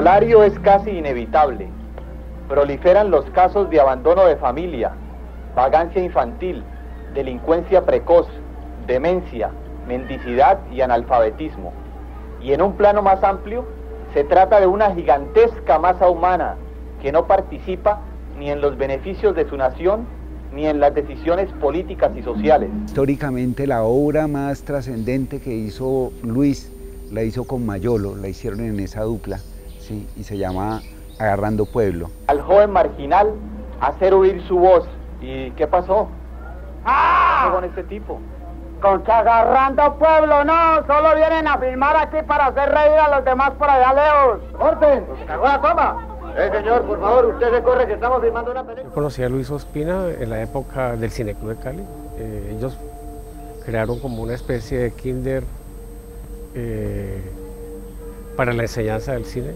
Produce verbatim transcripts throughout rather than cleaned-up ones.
corolario es casi inevitable. Proliferan los casos de abandono de familia, vagancia infantil, delincuencia precoz, demencia, mendicidad y analfabetismo. Y en un plano más amplio, se trata de una gigantesca masa humana que no participa ni en los beneficios de su nación, ni en las decisiones políticas y sociales. Históricamente la obra más trascendente que hizo Luis, la hizo con Mayolo, la hicieron en esa dupla, ¿sí? Y se llama Agarrando Pueblo. Al joven marginal, hacer oír su voz. ¿Y qué pasó? ¡Ah! ¿Qué pasó con este tipo? Con que agarrando pueblo, no, solo vienen a filmar aquí para hacer reír a los demás por allá lejos. ¡Orden! ¡Cagua, toma! Eh, señor, por favor, usted se corre que estamos filmando una película. Yo conocí a Luis Ospina en la época del Cineclub de Cali. Eh, ellos crearon como una especie de kinder eh, para la enseñanza del cine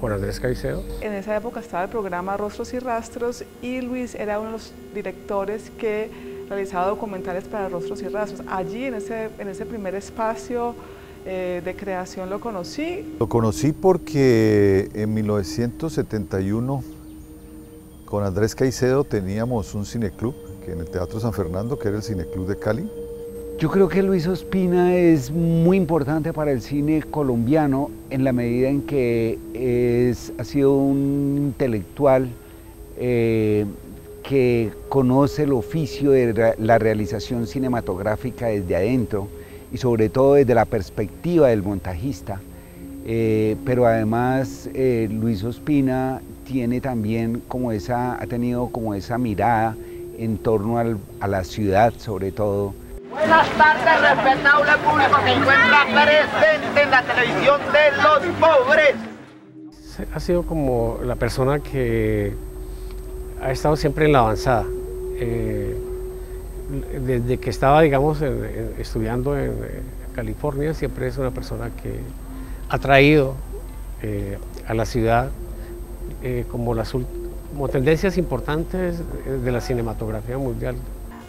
con Andrés Caicedo. En esa época estaba el programa Rostros y Rastros y Luis era uno de los directores que realizaba documentales para Rostros y Rastros. Allí, en ese, en ese primer espacio Eh, de creación lo conocí. Lo conocí porque en mil novecientos setenta y uno con Andrés Caicedo teníamos un cineclub que en el Teatro San Fernando, que era el Cineclub de Cali. Yo creo que Luis Ospina es muy importante para el cine colombiano en la medida en que es, ha sido un intelectual eh, que conoce el oficio de la realización cinematográfica desde adentro, y sobre todo desde la perspectiva del montajista, eh, pero además eh, Luis Ospina tiene también como esa, ha tenido como esa mirada en torno al, a la ciudad sobre todo. Buenas tardes, respetable público que encuentra presente en la televisión de los pobres. Ha sido como la persona que ha estado siempre en la avanzada. Eh, Desde que estaba, digamos, en, en, estudiando en, en California, siempre es una persona que ha traído eh, a la ciudad eh, como, las, como tendencias importantes de la cinematografía mundial.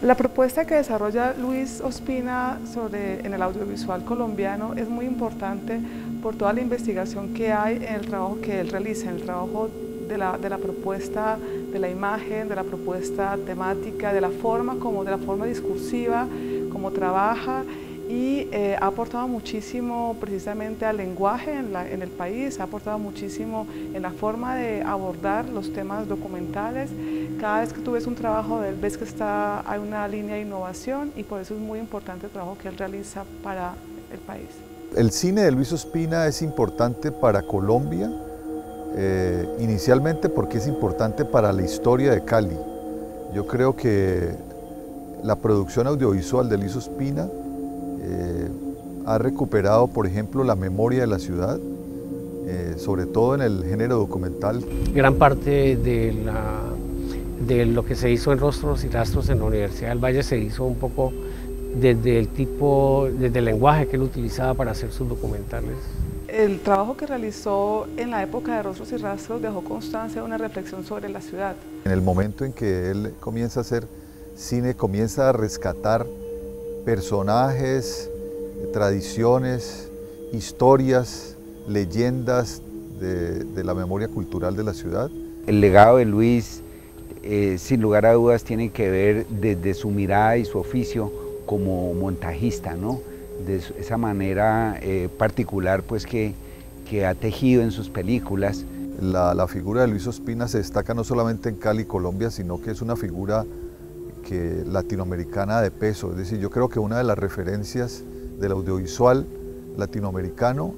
La propuesta que desarrolla Luis Ospina sobre, en el audiovisual colombiano es muy importante por toda la investigación que hay en el trabajo que él realiza, en el trabajo de la, de la propuesta de la imagen, de la propuesta temática, de la forma como de la forma discursiva, como trabaja y eh, ha aportado muchísimo precisamente al lenguaje en, la, en el país, ha aportado muchísimo en la forma de abordar los temas documentales. Cada vez que tú ves un trabajo de él, ves que está, hay una línea de innovación y por eso es muy importante el trabajo que él realiza para el país. El cine de Luis Ospina es importante para Colombia, Eh, inicialmente porque es importante para la historia de Cali. Yo creo que la producción audiovisual de Luis Ospina eh, ha recuperado, por ejemplo, la memoria de la ciudad, eh, sobre todo en el género documental. Gran parte de, la, de lo que se hizo en Rostros y Rastros en la Universidad del Valle se hizo un poco desde el tipo, desde el lenguaje que él utilizaba para hacer sus documentales. El trabajo que realizó en la época de Rostros y Rastros dejó constancia de una reflexión sobre la ciudad. En el momento en que él comienza a hacer cine, comienza a rescatar personajes, tradiciones, historias, leyendas de, de la memoria cultural de la ciudad. El legado de Luis, eh, sin lugar a dudas, tiene que ver desde su mirada y su oficio como montajista, ¿no? De esa manera eh, particular pues, que, que ha tejido en sus películas. La, la figura de Luis Ospina se destaca no solamente en Cali, Colombia, sino que es una figura que, latinoamericana de peso. Es decir, yo creo que una de las referencias del audiovisual latinoamericano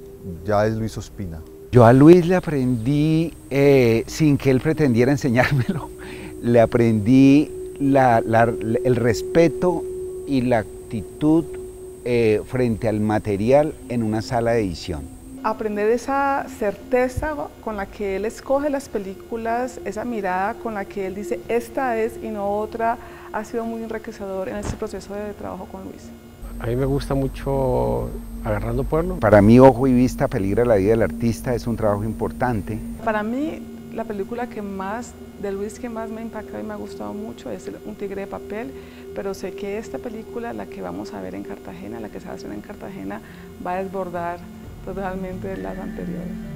ya es Luis Ospina. Yo a Luis le aprendí, eh, sin que él pretendiera enseñármelo, le aprendí la, la, el respeto y la actitud Eh, frente al material en una sala de edición. Aprender esa certeza con la que él escoge las películas, esa mirada con la que él dice esta es y no otra, ha sido muy enriquecedor en este proceso de trabajo con Luis. A mí me gusta mucho Agarrando Pueblo. Para mí Ojo y Vista, Peligra la Vida del Artista es un trabajo importante. Para mí la película que más de Luis que más me impactó y me ha gustado mucho es Un Tigre de Papel, pero sé que esta película, la que vamos a ver en Cartagena, la que se va a hacer en Cartagena, va a desbordar totalmente las anteriores.